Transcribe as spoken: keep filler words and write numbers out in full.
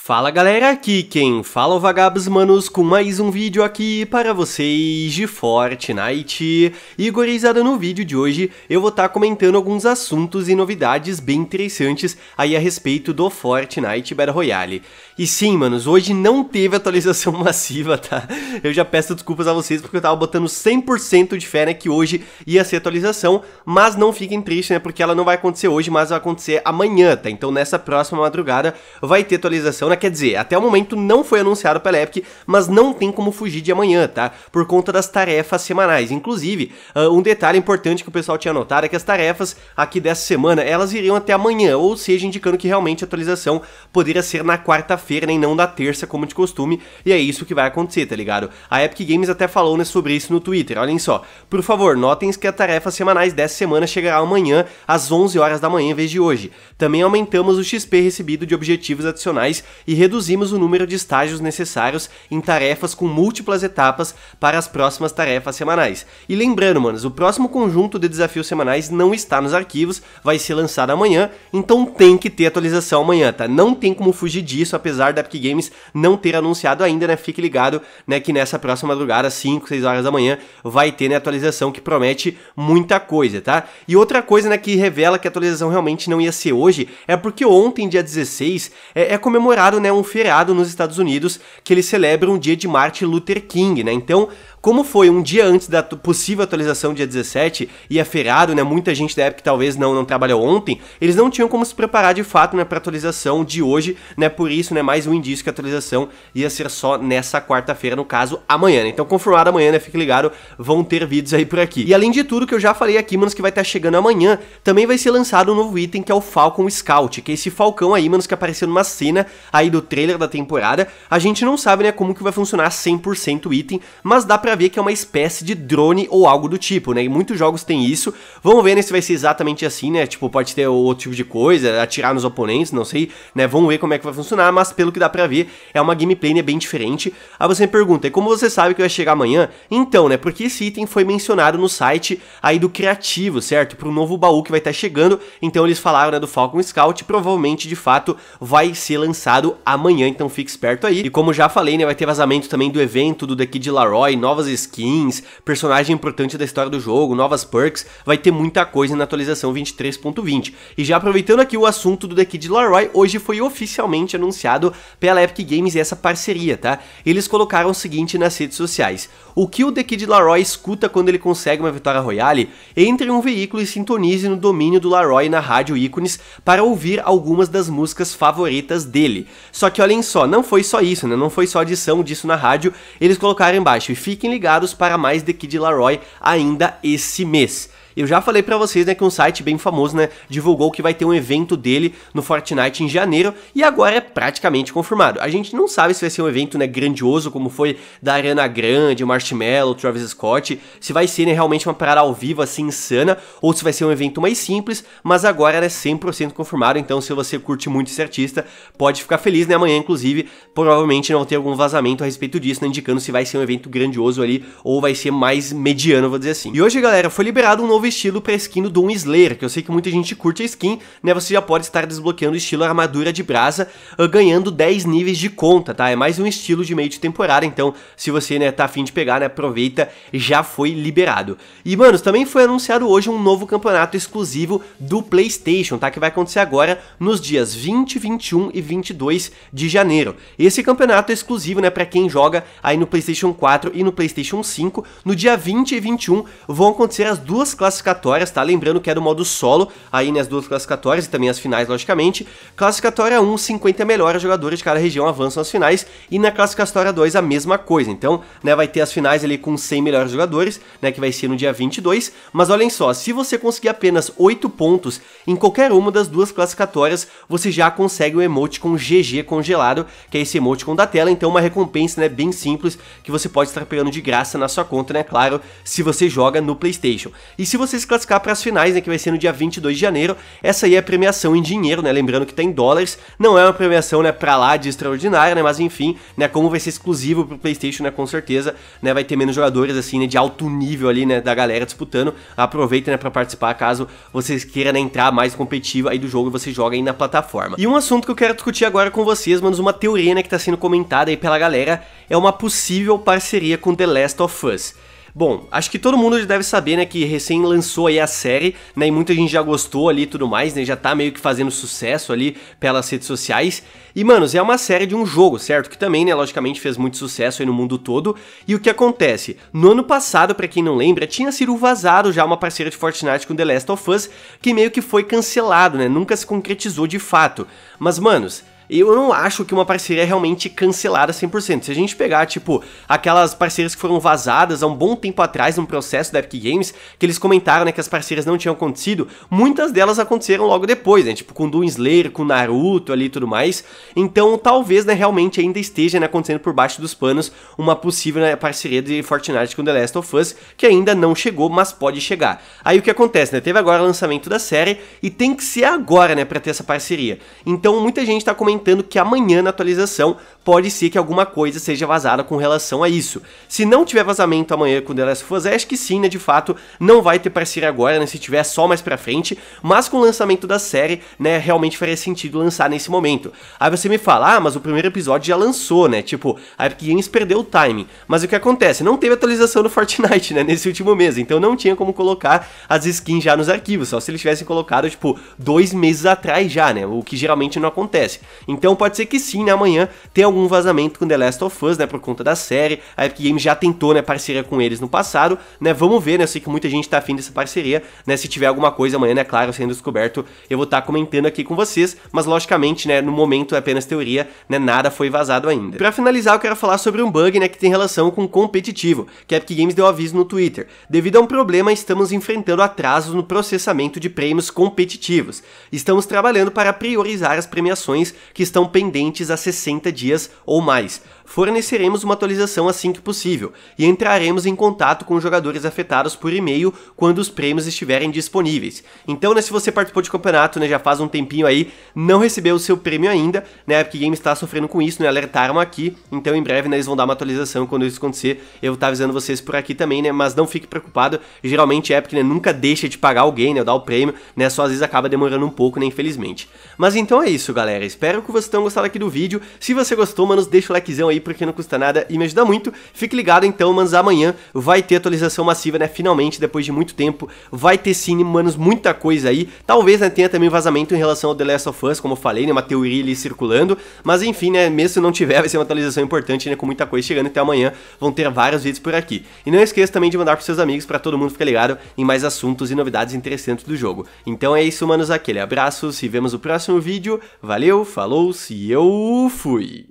Fala galera, aqui quem fala é o Vagabbss, manos, com mais um vídeo aqui para vocês de Fortnite. E gurizada, no vídeo de hoje eu vou estar tá comentando alguns assuntos e novidades bem interessantes aí a respeito do Fortnite Battle Royale. E sim, manos, hoje não teve atualização massiva, tá? Eu já peço desculpas a vocês porque eu tava botando cem por cento de fé, né, que hoje ia ser atualização, mas não fiquem tristes, né, porque ela não vai acontecer hoje, mas vai acontecer amanhã, tá? Então nessa próxima madrugada vai ter atualização. Quer dizer, até o momento não foi anunciado pela Epic, mas não tem como fugir de amanhã, tá? Por conta das tarefas semanais. Inclusive, uh, um detalhe importante que o pessoal tinha notado é que as tarefas aqui dessa semana, elas iriam até amanhã, ou seja, indicando que realmente a atualização poderia ser na quarta-feira, né, e não na terça, como de costume, e é isso que vai acontecer, tá ligado? A Epic Games até falou, né, sobre isso no Twitter, olhem só. Por favor, notem que as tarefas semanais dessa semana chegará amanhã, às onze horas da manhã, em vez de hoje. Também aumentamos o X P recebido de objetivos adicionais e reduzimos o número de estágios necessários em tarefas com múltiplas etapas para as próximas tarefas semanais. E lembrando, manos, o próximo conjunto de desafios semanais não está nos arquivos, vai ser lançado amanhã, então tem que ter atualização amanhã, tá? Não tem como fugir disso, apesar da Epic Games não ter anunciado ainda, né? Fique ligado, né, que nessa próxima madrugada, cinco, seis horas da manhã, vai ter, né, atualização que promete muita coisa, tá? E outra coisa, né, que revela que a atualização realmente não ia ser hoje, é porque ontem, dia dezesseis, é, é comemorado, né, um feriado nos Estados Unidos que eles celebram o dia de Martin Luther King, né? Então, como foi um dia antes da possível atualização dia dezessete e é feriado, né, muita gente da Epic talvez não, não trabalhou ontem, eles não tinham como se preparar de fato, né, para a atualização de hoje, né, por isso, né, mais um indício que a atualização ia ser só nessa quarta-feira, no caso, amanhã, né? Então, confirmado amanhã, né, fique ligado, vão ter vídeos aí por aqui. E além de tudo que eu já falei aqui, manos, que vai estar chegando amanhã, também vai ser lançado um novo item que é o Falcon Scout, que é esse falcão aí, manos, que apareceu numa cena aí do trailer da temporada. A gente não sabe, né, como que vai funcionar cem por cento o item, mas dá pra pra ver que é uma espécie de drone ou algo do tipo, né, e muitos jogos tem isso. Vamos ver, né, se vai ser exatamente assim, né, tipo, pode ter outro tipo de coisa, atirar nos oponentes, não sei, né, vamos ver como é que vai funcionar, mas pelo que dá pra ver, é uma gameplay, né, bem diferente. Aí você me pergunta, e como você sabe que vai chegar amanhã? Então, né, porque esse item foi mencionado no site aí do criativo, certo, pro novo baú que vai estar chegando, então eles falaram, né, do Falcon Scout, provavelmente, de fato, vai ser lançado amanhã, então fique esperto aí. E como já falei, né, vai ter vazamento também do evento do The Kid Laroi, novas skins, personagem importante da história do jogo, novas perks, vai ter muita coisa na atualização vinte e três ponto vinte. E já aproveitando aqui o assunto do The Kid Laroi, hoje foi oficialmente anunciado pela Epic Games essa parceria, tá? Eles colocaram o seguinte nas redes sociais: o que o The Kid Laroi escuta quando ele consegue uma vitória royale? Entre em um veículo e sintonize no domínio do Laroi na rádio ícones para ouvir algumas das músicas favoritas dele. Só que olhem só, não foi só isso, né? Não foi só adição disso na rádio, eles colocaram embaixo: e fica Fiquem ligados para mais The Kid Laroi ainda esse mês. Eu já falei pra vocês, né, que um site bem famoso, né, divulgou que vai ter um evento dele no Fortnite em janeiro, e agora é praticamente confirmado. A gente não sabe se vai ser um evento, né, grandioso, como foi da Ariana Grande, Marshmello, Travis Scott, se vai ser, né, realmente uma parada ao vivo, assim, insana, ou se vai ser um evento mais simples, mas agora é, né, cem por cento confirmado, então se você curte muito esse artista, pode ficar feliz, né, amanhã, inclusive, provavelmente não vai ter algum vazamento a respeito disso, né, indicando se vai ser um evento grandioso ali, ou vai ser mais mediano, vou dizer assim. E hoje, galera, foi liberado um novo estilo para skin do Doom Slayer, que eu sei que muita gente curte a skin, né, você já pode estar desbloqueando o estilo armadura de brasa, ganhando dez níveis de conta, tá, é mais um estilo de meio de temporada, então se você, né, tá afim de pegar, né, aproveita, já foi liberado. E, manos, também foi anunciado hoje um novo campeonato exclusivo do PlayStation, tá, que vai acontecer agora nos dias vinte, vinte e um e vinte e dois de janeiro. Esse campeonato é exclusivo, né, para quem joga aí no PlayStation quatro e no PlayStation cinco, no dia vinte e vinte e um vão acontecer as duas classes classificatórias, tá? Lembrando que é do modo solo, aí nas duas classificatórias e também as finais, logicamente. Classificatória um, cinquenta melhores jogadores de cada região avançam às finais, e na classificatória dois a mesma coisa. Então, né, vai ter as finais ali com cem melhores jogadores, né, que vai ser no dia vinte e dois, mas olhem só, se você conseguir apenas oito pontos em qualquer uma das duas classificatórias, você já consegue o emote com G G congelado, que é esse emote com da tela, então uma recompensa, né, bem simples, que você pode estar pegando de graça na sua conta, né, claro, se você joga no PlayStation. E se você se classificar para as finais, né, que vai ser no dia vinte e dois de janeiro, essa aí é a premiação em dinheiro, né, lembrando que tá em dólares, não é uma premiação, né, pra lá de extraordinária, né, mas enfim, né, como vai ser exclusivo pro PlayStation, né, com certeza, né, vai ter menos jogadores, assim, né, de alto nível ali, né, da galera disputando, aproveita, né, pra participar, caso vocês queiram, né, entrar mais competitiva aí do jogo, você joga aí na plataforma. E um assunto que eu quero discutir agora com vocês, manos, uma teoria, né, que tá sendo comentada aí pela galera, é uma possível parceria com The Last of Us. Bom, acho que todo mundo já deve saber, né, que recém lançou aí a série, né, e muita gente já gostou ali e tudo mais, né, já tá meio que fazendo sucesso ali pelas redes sociais. E, manos, é uma série de um jogo, certo? Que também, né, logicamente fez muito sucesso aí no mundo todo. E o que acontece? No ano passado, pra quem não lembra, tinha sido vazado já uma parceria de Fortnite com The Last of Us, que meio que foi cancelado, né, nunca se concretizou de fato. Mas, manos, eu não acho que uma parceria é realmente cancelada cem por cento. Se a gente pegar, tipo, aquelas parcerias que foram vazadas há um bom tempo atrás num processo da Epic Games, que eles comentaram, né, que as parcerias não tinham acontecido, muitas delas aconteceram logo depois, né, tipo com Doom Slayer, com Naruto ali e tudo mais. Então talvez, né, realmente ainda esteja, né, acontecendo por baixo dos panos uma possível, né, parceria de Fortnite com The Last of Us, que ainda não chegou, mas pode chegar. Aí o que acontece, né, teve agora o lançamento da série e tem que ser agora, né, pra ter essa parceria. Então muita gente tá comentando que amanhã na atualização pode ser que alguma coisa seja vazada com relação a isso. Se não tiver vazamento amanhã com The Last of Us, acho que sim, né, de fato não vai ter parceria agora, né, se tiver só mais pra frente, mas com o lançamento da série, né, realmente faria sentido lançar nesse momento. Aí você me fala, ah, mas o primeiro episódio já lançou, né, tipo, a Epic Games perdeu o timing, mas o que acontece? Não teve atualização do Fortnite, né, nesse último mês, então não tinha como colocar as skins já nos arquivos, só se eles tivessem colocado, tipo, dois meses atrás já, né, o que geralmente não acontece. Então pode ser que sim, né, amanhã tenha algum vazamento com The Last of Us, né, por conta da série. A Epic Games já tentou, né, parceria com eles no passado, né, vamos ver, né, eu sei que muita gente tá afim dessa parceria, né, se tiver alguma coisa amanhã, né, claro, sendo descoberto, eu vou estar comentando aqui com vocês, mas logicamente, né, no momento é apenas teoria, né, nada foi vazado ainda. Pra finalizar, eu quero falar sobre um bug, né, que tem relação com o competitivo, que a Epic Games deu aviso no Twitter. Devido a um problema, estamos enfrentando atrasos no processamento de prêmios competitivos. Estamos trabalhando para priorizar as premiações que estão pendentes há sessenta dias ou mais. Forneceremos uma atualização assim que possível e entraremos em contato com os jogadores afetados por e-mail quando os prêmios estiverem disponíveis. Então, né, se você participou de campeonato, né, já faz um tempinho aí, não recebeu o seu prêmio ainda, né, a Epic Games está sofrendo com isso, né, alertaram aqui, então em breve, né, eles vão dar uma atualização quando isso acontecer, eu vou tá avisando vocês por aqui também, né, mas não fique preocupado, geralmente a Epic, né, nunca deixa de pagar alguém, né, ou dar o prêmio, né, só às vezes acaba demorando um pouco, né, infelizmente. Mas então é isso, galera, espero que vocês tenham gostado aqui do vídeo. Se você gostou, manos, deixa o likezão aí, porque não custa nada e me ajuda muito. Fique ligado então, manos, amanhã vai ter atualização massiva, né, finalmente, depois de muito tempo, vai ter sim, manos, muita coisa aí. Talvez, né, tenha também vazamento em relação ao The Last of Us, como eu falei, né, uma teoria ali circulando, mas enfim, né, mesmo se não tiver, vai ser uma atualização importante, né, com muita coisa chegando, até amanhã vão ter vários vídeos por aqui. E não esqueça também de mandar pros seus amigos, pra todo mundo ficar ligado em mais assuntos e novidades interessantes do jogo. Então é isso, manos, aquele abraço, se vemos no próximo vídeo. Valeu, falou, se eu fui!